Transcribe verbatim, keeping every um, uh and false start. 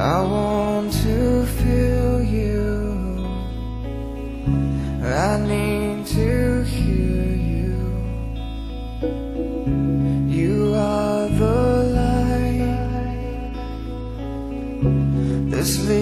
I want to feel you, I need to hear you. You are the light that's